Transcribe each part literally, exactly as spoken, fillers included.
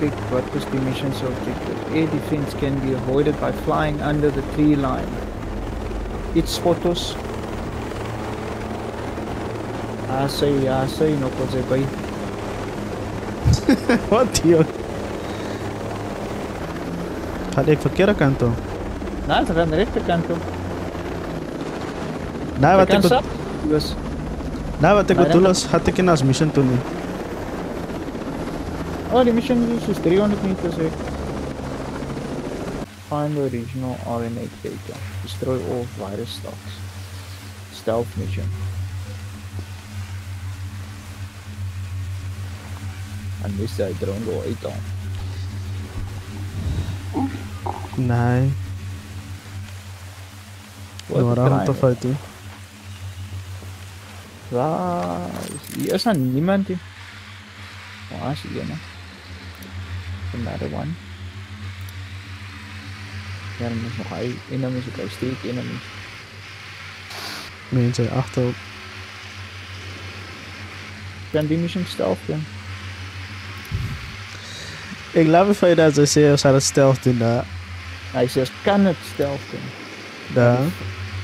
quick, what was the mission's objective? Air defense can be avoided by flying under the tree line. Iets fotos. Ah, sei, ah, sei, no pode ser aí. Oh, tio. Gaat hij verkeerde kant op? Nee, ze gaan de rechte kant op. Nee, wat ik bedoel is... Nee, wat ik bedoel is, had ik in als mission toen niet. Oh, die mission is driehonderd meter zeg. Find the original R N A data. Destroy all virus stocks. Stealth mission. En nu is hij drone door eten. Nee. Wat een te fout toe. Waar? Hier is dan niemand die. Waar is die? Another one. Ja, dan is nog één. En dan is het een steek. En dan is. Mensen achterop. Kan die mission stealth doen? Ik laat me van je dat ze serieus aan het stealth doen daar. Hij zegt kan het stealth doen. Daar.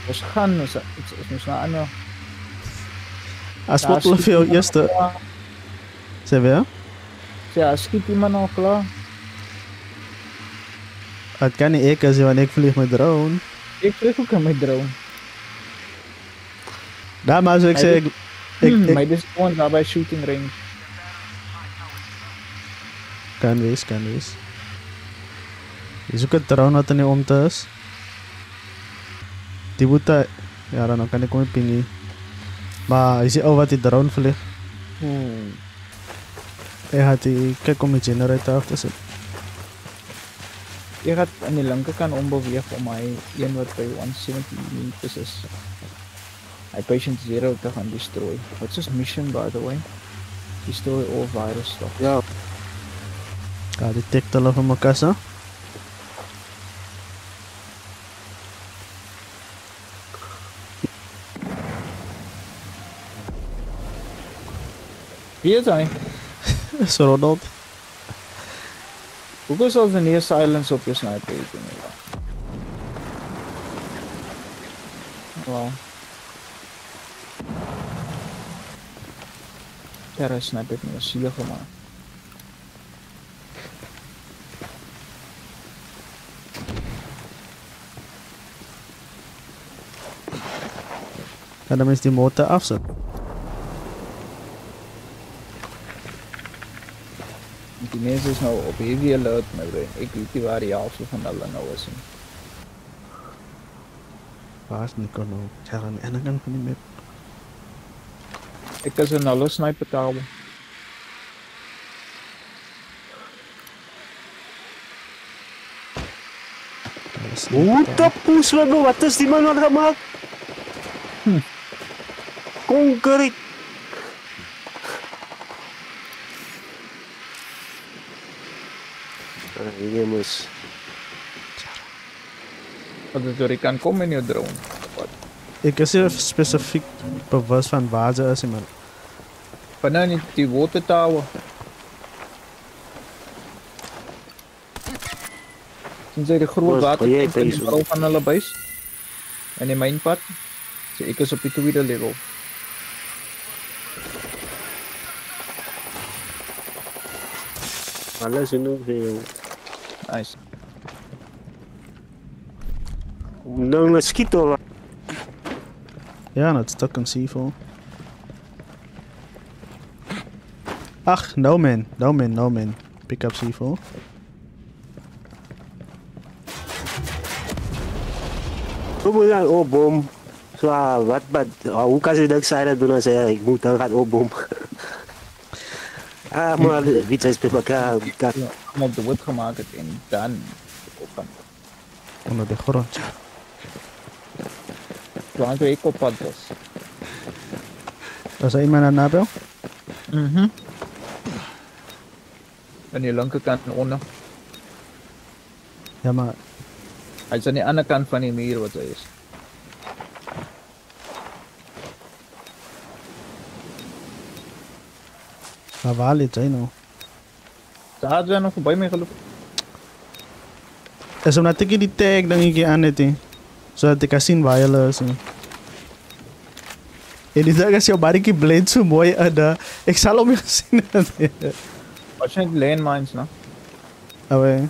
Als gaan is het niet naar andere. Als wat te veel eerste. Zeg weer? Ja, schiet iemand al klaar. Het kan niet ik als je want ik vlieg met drone. Ik vlieg ook met drone. Daar maar zou ik zeggen. Maar dit is gewoon daarbij shooting range. Kan wees, kan wees. Is ook het drone wat er nu om te is. Die moet daar. Ja, dan kan ik hem pingen. Maar je ziet ook wat die drone vliegt. Hmm. Hij gaat die. Kijk om die generator af te zetten. Je gaat aan die linkerkant onbewegen om hij een wat bij honderdzeventig meters is. Hij Patient Zero te gaan destroyen. Wat is his mission by the way? Destroy all virus stuff. Ja. Ga die tikt al van mijn kassa. Wie is hij? Is Ronald. Hoezo zal de neer silence op je sniper doen? Wow. Ja, dat sniper heeft me zielig gemaakt. En dan is die motor afzet. Die mensen is nou op heavy alert, maar ik weet niet waar die halve van alle nou is. Waar is Nico nou? Ik ga aan de ene kant van die map. Ik is een alle sniper kabel. Hoe de poes we wat is die man wat gemaakt? Hm. Concreet. Hier moet. Waardoor je kan komen in je drone. Ik is hier specifiek bewust van waar ze is, man. Vanaf niet die watertower. Zijn zij de grote watertower in de bouw van alle base? En in mijn pad? Ik is op die tweede level. Alles in de veel. Nice. No mosquito. Ja, dat stuk een zeeval. Ach, no man, no man, no man. Pick up zeeval. Hoe dan oh boom. Zo, wat, wat, hoe kan ze dat zeggen doen als hij, ik moet dan gaan opbom. Ah, maar wie is bij elkaar? Ik heb hem op de wood gemaakt en dan open. Onder de grond. Toen ik op pad was. Was er iemand aan de nabel? Mhm. Aan die linker kant onder. Ja, maar... Hij is aan de andere kant van die muur wat hij is. Maar waar ligt hij nou? Adrian ako ba may kalup. Kasi na tiki di tag nang ikian iti. So ati kasin wireless. Ele dá que se o bariki blade sumoi ada exalom assim. Watching lane mines na. Awe.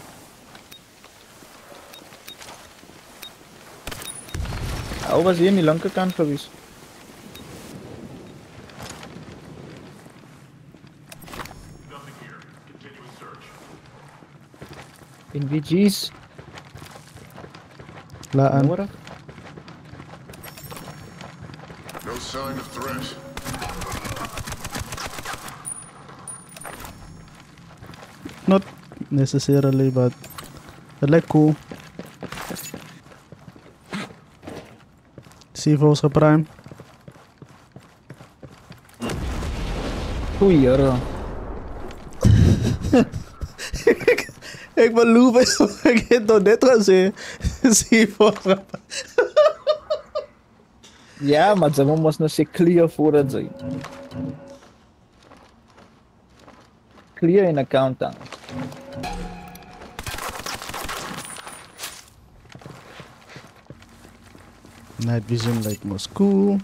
Au was hier nie lange kan verwis. In V G's. Laan. No sign of threat. Not necessarily, but I like cool. C four's geprime. Oei, jara. Ik ben loeven, ik heb nog net gezien. Zie voor. Ja, maar ze moest nog eens clear voor het zijn. Clear in de countdown. Night vision like Moscow.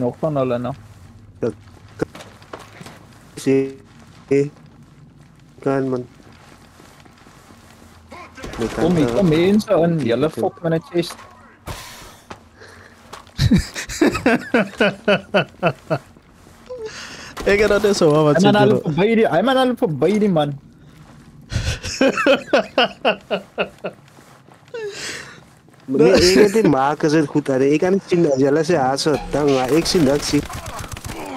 Nog van alle nog. Zie. Kan man. Kom ik kom in zo'n jelle fok met het chest. Ik ga dat eens zo wat zien. Hij man al voorbij die man. Nee, ik heb die maken ze goed aan. Ik kan niet zien dat jelle ze haast dan maar ik zie dat zie.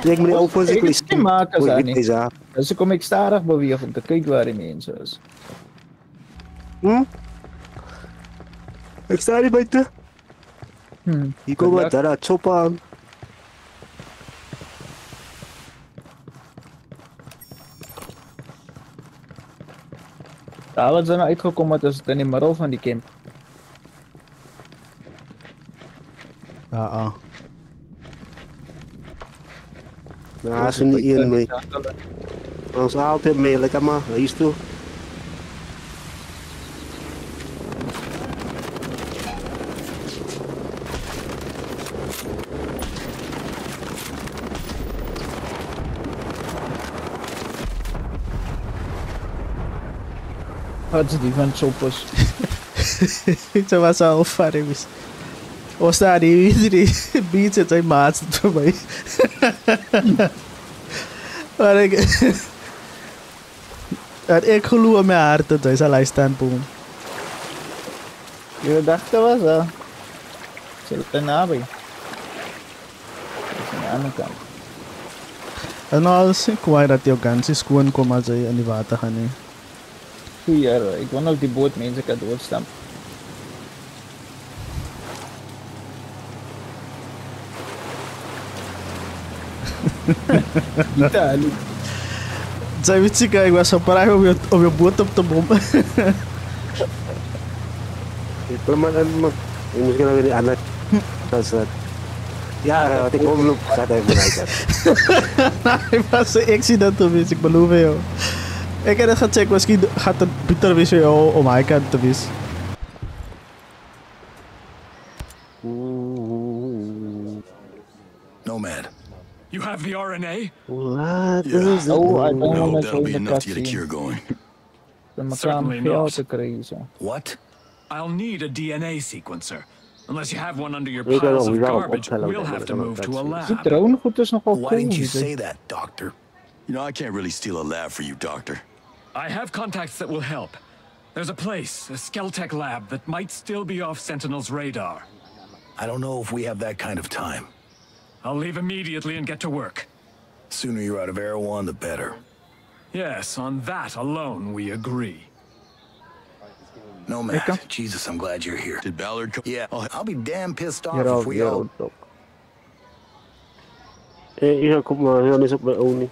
Ik moet ook voor zich listen. Dus kom ik starig bewegen om te kijken waar die mensen is. Hm? Ik sta hier buiten. Hm. Ik kom wat daar uit chop aan. Daar wat zijn nou uitgekomen dat ze het niet meer al van die kind. Ah ah. Nou, ze niet in mee. Ons altijd mee, lekker maar, hier is toe. Had ze die van choppers. Zo was al vader mis. Of staat die die beat het zijn maat voor mij. Maar ik had ik geloof mijn hart dat deze lijstaan boom. Je dacht dat was dat. Zit er nabij. Aan de andere kant. En als ik waar dat je ganse schoen komt als je aan die water gaat nee. Ja, ik wil nog die boot mensen kan doorstampen. Italië. Zij weet zeker, ik was op vraag om je boot op te bommen. Ik ben maar een man. Ik moet gaan weer aan het. Ja, wat ik omloop, gaat even rijden. Ik was een accident geweest, ik beloof je. Ik heb het gecheckt, misschien gaat het bitter wees voor jou om mijn kant te wees. You have the R N A? What? Yeah. Is no, I don't know. That'll be enough to get a cure going. Certainly not. What? I'll need a D N A sequencer. Unless you have one under your piles of garbage, we'll have to move to a lab. Why didn't you say that, Doctor? You know, I can't really steal a lab for you, Doctor. I have contacts that will help. There's a place, a Skeltech lab, that might still be off Sentinel's radar. I don't know if we have that kind of time. I'll leave immediately and get to work. Sooner you're out of Erewhon, the better. Yes, on that alone we agree. No, Matt. Jesus, I'm glad you're here. Did Ballard come? Yeah, I'll, I'll be damn pissed off if we all... Hey, here, come on. Here, this is my only.